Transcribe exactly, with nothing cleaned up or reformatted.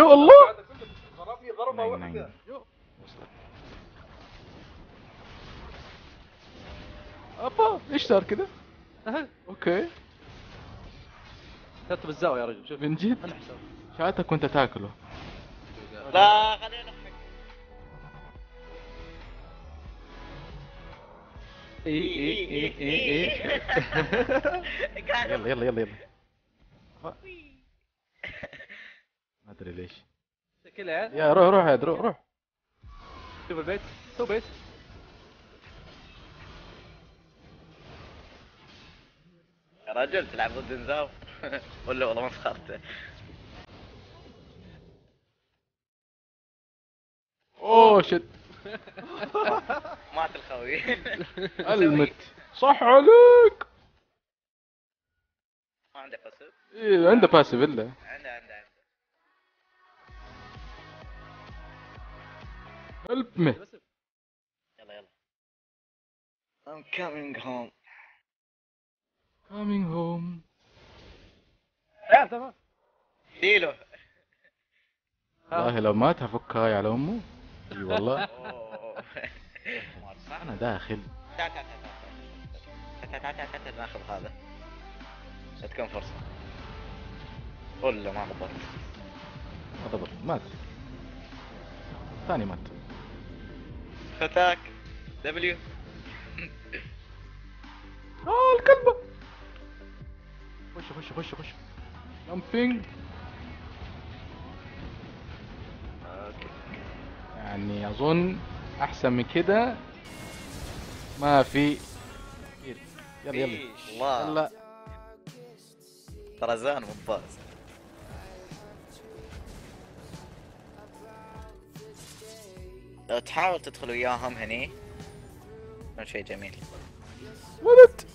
يا الله ضربني ضربه واحده. ابا ايش صار كذا؟ اهل اوكي حطه بالزاويه يا رجل. شوف من جد شاتك وانت تاكله. لا خلينا نحكي. اي اي اي اي اي يلا يلا يلا يلا ما ادري ليش شكلها. يا روح روح عاد روح روح. شوف البيت سو بيت. يا رجل تلعب ضد نزاف ولا والله ما فخرت. اوه شت مات الخوي. المت صح عليك. ما عنده باسيف. ايه عنده باسيف الا عنده عنده عنده هلب مي. يلا يلا I'm coming home coming home. لا تمام ديله والله لو مات هفك هاي على امه. اي والله انا داخل. تعال تعال تعال تعال تعال تعال ناخذ هذا. تكون فرصه ولا ما ضبط؟ ما ضبط مات ثاني مات. فتاك دبليو. اه الكلبه. خش خش خش خش جامبينج. يعني اظن احسن من كده ما في. يلا يلا الله طرزان ممتاز. لو تحاول تدخل وياهم هني كان شيء جميل ولد.